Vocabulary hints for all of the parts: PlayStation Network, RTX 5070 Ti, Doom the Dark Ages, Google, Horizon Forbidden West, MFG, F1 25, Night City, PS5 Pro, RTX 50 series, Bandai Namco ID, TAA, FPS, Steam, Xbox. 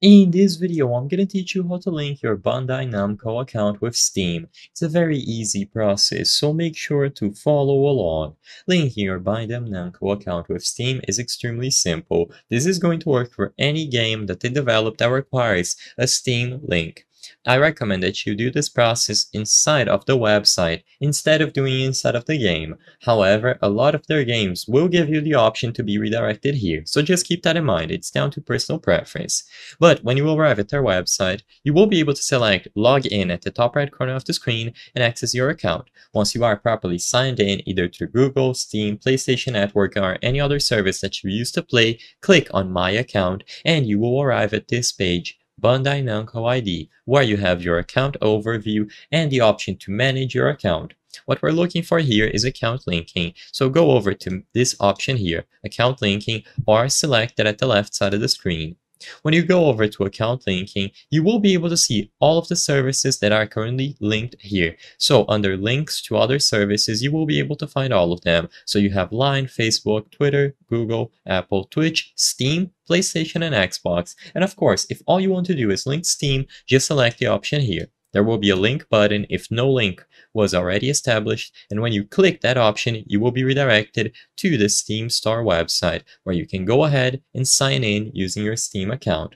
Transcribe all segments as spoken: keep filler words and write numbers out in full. In this video, I'm gonna teach you how to link your Bandai Namco account with Steam. It's a very easy process, so make sure to follow along. Linking your Bandai Namco account with Steam is extremely simple. This is going to work for any game that they develop that requires a Steam link. I recommend that you do this process inside of the website instead of doing it inside of the game. However, a lot of their games will give you the option to be redirected here, so just keep that in mind. It's down to personal preference. But when you arrive at their website, you will be able to select log in at the top right corner of the screen and access your account. Once you are properly signed in either through Google, Steam, PlayStation Network, or any other service that you use to play, click on My Account and you will arrive at this page, Bandai Namco I D, where you have your account overview and the option to manage your account. What we're looking for here is account linking, so go over to this option here, account linking, or select that at the left side of the screen. When you go over to account linking, you will be able to see all of the services that are currently linked here. So under links to other services, you will be able to find all of them. So you have Line, Facebook, Twitter, Google, Apple, Twitch, Steam, PlayStation and Xbox. And of course, if all you want to do is link Steam, just select the option here. There will be a link button if no link was already established, and when you click that option, you will be redirected to the Steam Store website, where you can go ahead and sign in using your Steam account.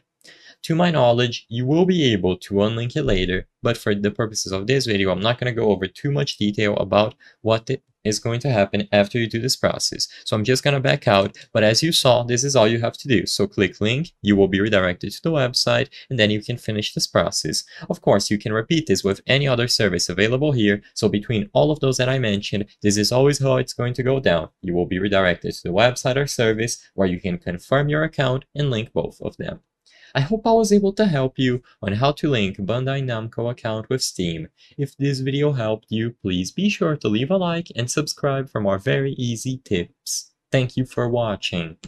To my knowledge, you will be able to unlink it later, but for the purposes of this video, I'm not going to go over too much detail about what the is going to happen after you do this process. So I'm just going to back out, but as you saw, this is all you have to do. So click link, you will be redirected to the website, and then you can finish this process. Of course, you can repeat this with any other service available here. So between all of those that I mentioned, this is always how it's going to go down. You will be redirected to the website or service where you can confirm your account and link both of them. I hope I was able to help you on how to link Bandai Namco account with Steam. If this video helped you, please be sure to leave a like and subscribe for more very easy tips. Thank you for watching.